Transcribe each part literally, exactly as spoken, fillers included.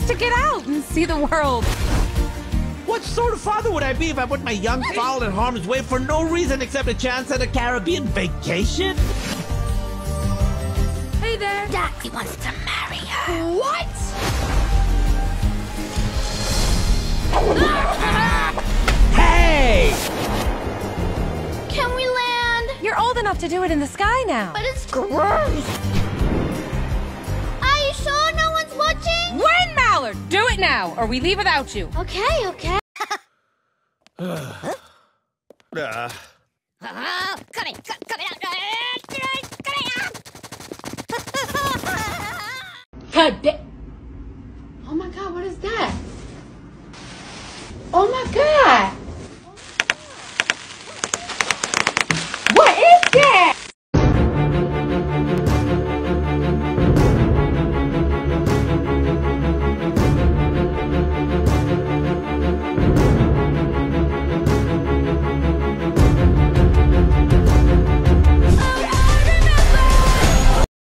just to get out and see the world. What sort of father would I be if I put my young child in harm's way for no reason except a chance at a Caribbean vacation? Hey there. Dad, he wants to marry her. What? Hey! Can we land? You're old enough to do it in the sky now. But it's gross. Are you sure no one's watching? When, Mallard? Do it now, or we leave without you. Okay, okay. uh, uh. Oh, come in, come, come in. God damn. Oh my God, what is that? Oh my God. What is that?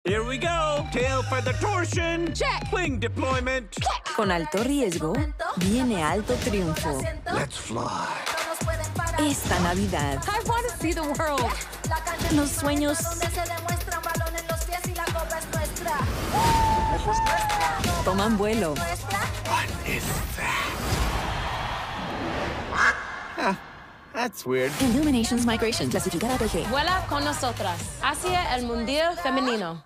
Here we go. Tail for the torsion. Check. Wing deployment. Con alto riesgo, viene alto triunfo. Let's fly. Esta Navidad. I want to see the world. Los sueños. Toman vuelo. What is that? Huh. That's weird. Illuminations Migrations, la situada de G. Vuela con nosotras hacia el mundial femenino.